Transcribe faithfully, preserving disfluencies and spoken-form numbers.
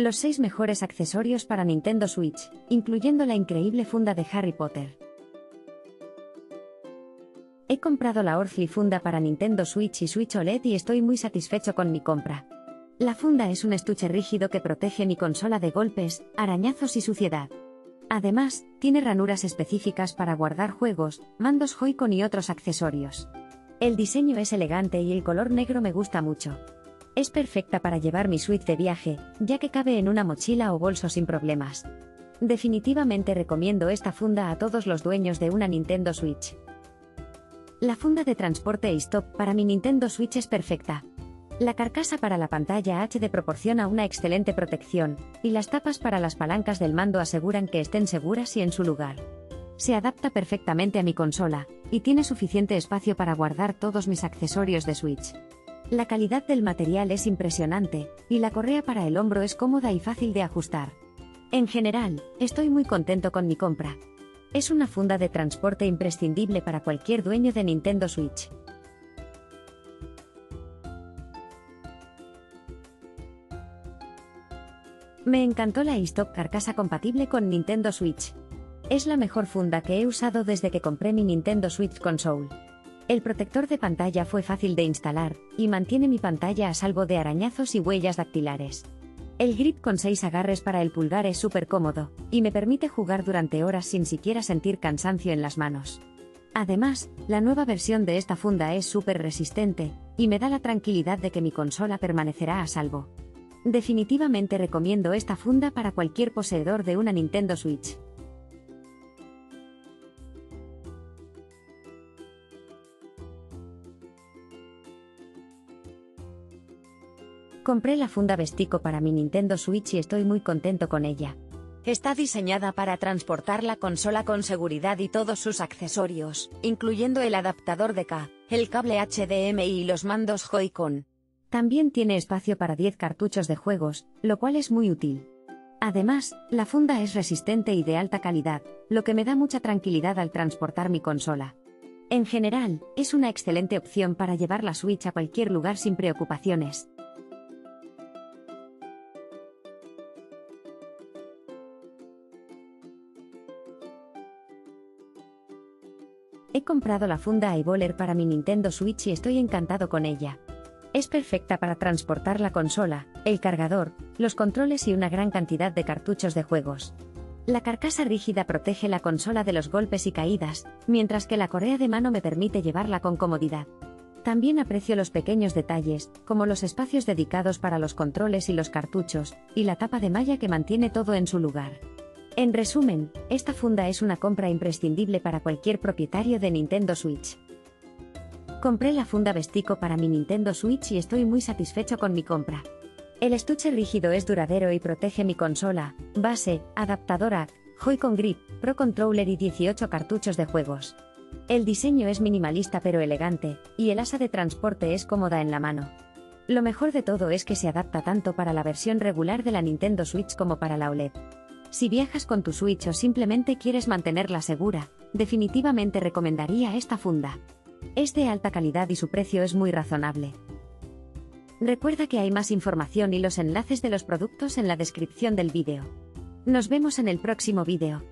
los seis mejores accesorios para Nintendo Switch, incluyendo la increíble funda de Harry Potter. He comprado la Orzly funda para Nintendo Switch y Switch O L E D y estoy muy satisfecho con mi compra. La funda es un estuche rígido que protege mi consola de golpes, arañazos y suciedad. Además, tiene ranuras específicas para guardar juegos, mandos Joy-Con y otros accesorios. El diseño es elegante y el color negro me gusta mucho. Es perfecta para llevar mi Switch de viaje, ya que cabe en una mochila o bolso sin problemas. Definitivamente recomiendo esta funda a todos los dueños de una Nintendo Switch. La funda de transporte HEYSTOP para mi Nintendo Switch es perfecta. La carcasa para la pantalla H D proporciona una excelente protección, y las tapas para las palancas del mando aseguran que estén seguras y en su lugar. Se adapta perfectamente a mi consola, y tiene suficiente espacio para guardar todos mis accesorios de Switch. La calidad del material es impresionante, y la correa para el hombro es cómoda y fácil de ajustar. En general, estoy muy contento con mi compra. Es una funda de transporte imprescindible para cualquier dueño de Nintendo Switch. Me encantó la HEYSTOP carcasa compatible con Nintendo Switch. Es la mejor funda que he usado desde que compré mi Nintendo Switch console. El protector de pantalla fue fácil de instalar, y mantiene mi pantalla a salvo de arañazos y huellas dactilares. El grip con seis agarres para el pulgar es súper cómodo, y me permite jugar durante horas sin siquiera sentir cansancio en las manos. Además, la nueva versión de esta funda es súper resistente, y me da la tranquilidad de que mi consola permanecerá a salvo. Definitivamente recomiendo esta funda para cualquier poseedor de una Nintendo Switch. Compré la funda Bestico para mi Nintendo Switch y estoy muy contento con ella. Está diseñada para transportar la consola con seguridad y todos sus accesorios, incluyendo el adaptador de K, el cable H D M I y los mandos Joy-Con. También tiene espacio para diez cartuchos de juegos, lo cual es muy útil. Además, la funda es resistente y de alta calidad, lo que me da mucha tranquilidad al transportar mi consola. En general, es una excelente opción para llevar la Switch a cualquier lugar sin preocupaciones. He comprado la funda ivoler para mi Nintendo Switch y estoy encantado con ella. Es perfecta para transportar la consola, el cargador, los controles y una gran cantidad de cartuchos de juegos. La carcasa rígida protege la consola de los golpes y caídas, mientras que la correa de mano me permite llevarla con comodidad. También aprecio los pequeños detalles, como los espacios dedicados para los controles y los cartuchos, y la tapa de malla que mantiene todo en su lugar. En resumen, esta funda es una compra imprescindible para cualquier propietario de Nintendo Switch. Compré la funda Bestico para mi Nintendo Switch y estoy muy satisfecho con mi compra. El estuche rígido es duradero y protege mi consola, base, adaptador A C, Joy-Con Grip, Pro Controller y dieciocho cartuchos de juegos. El diseño es minimalista pero elegante, y el asa de transporte es cómoda en la mano. Lo mejor de todo es que se adapta tanto para la versión regular de la Nintendo Switch como para la O L E D. Si viajas con tu Switch o simplemente quieres mantenerla segura, definitivamente recomendaría esta funda. Es de alta calidad y su precio es muy razonable. Recuerda que hay más información y los enlaces de los productos en la descripción del vídeo. Nos vemos en el próximo vídeo.